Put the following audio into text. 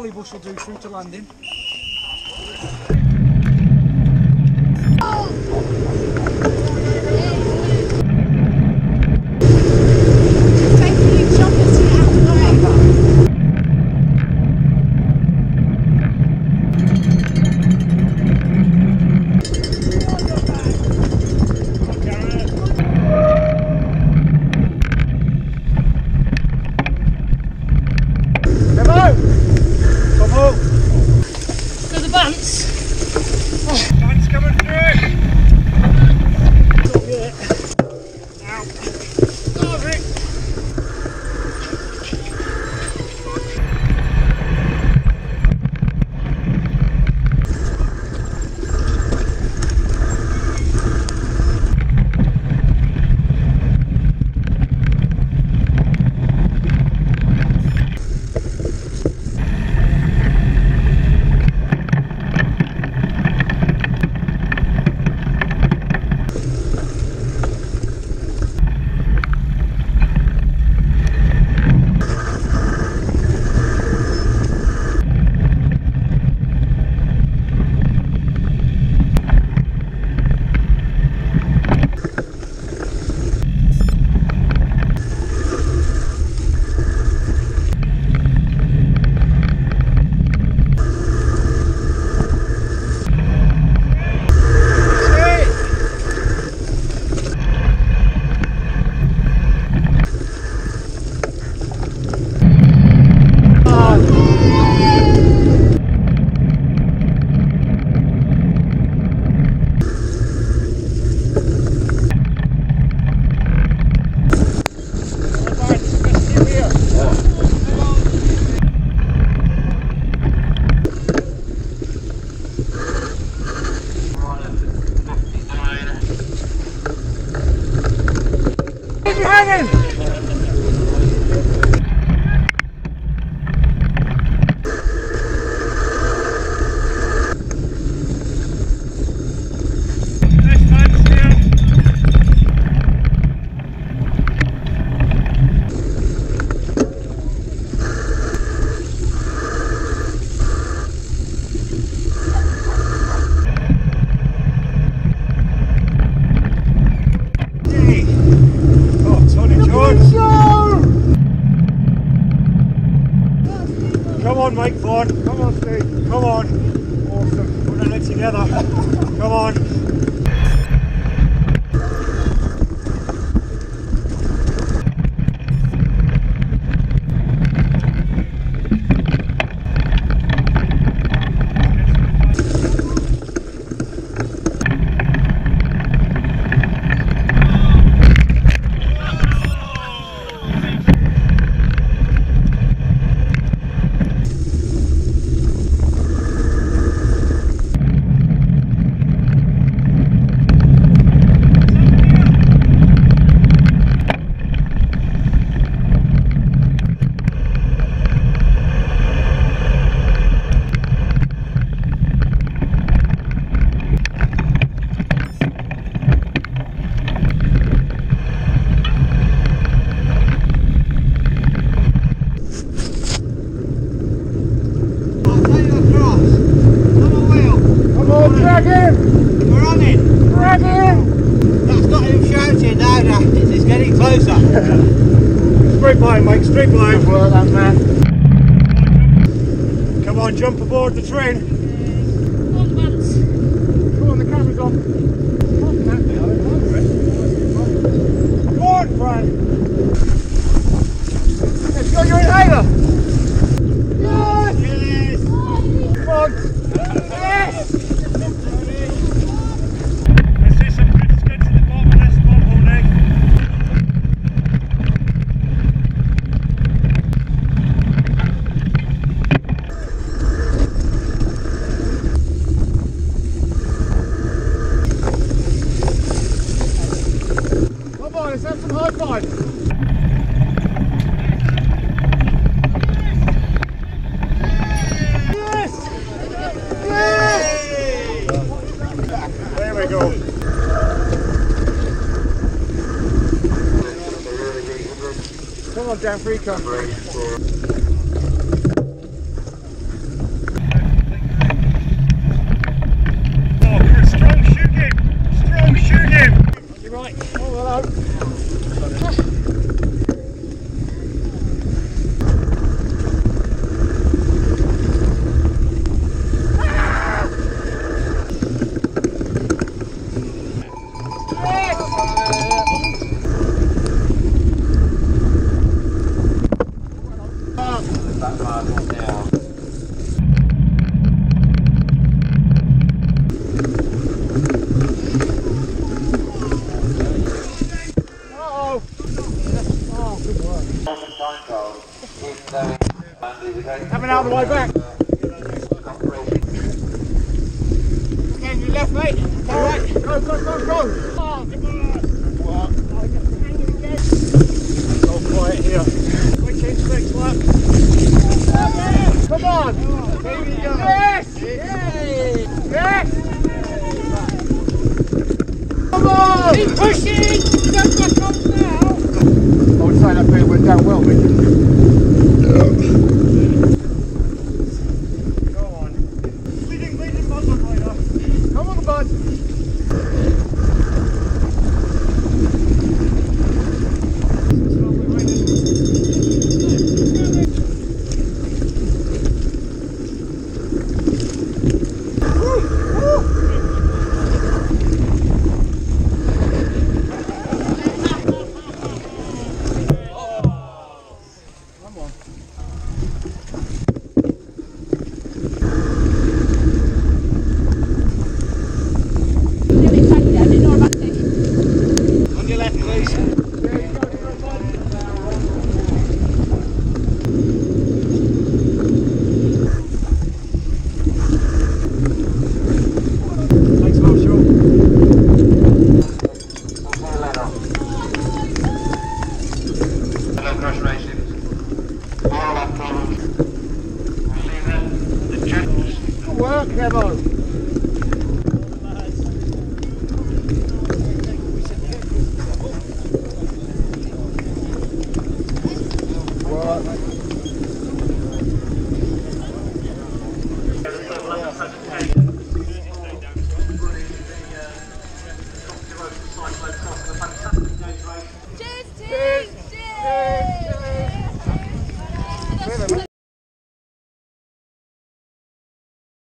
trolley bus will do through to landing. Mike Ford, come on Steve, come on. Awesome, we're in it together. Come on. Straight line. Well done, man. Come on, jump aboard the train. Come on, the camera's on. Come on, Brian. Let's go, your inhaler. Yes! Come on. Yes! I see some good skids at the bottom of this bottle neck. Come on, Dan, free come. Coming out the way back. Again, you left, mate. All right, go, go, go, go. Oh, what? It's all quiet here. Quick instinct, lap. Come on. Yes. Yes. Yes. Come on. Keep pushing. I would say that bit went down well, Mickey.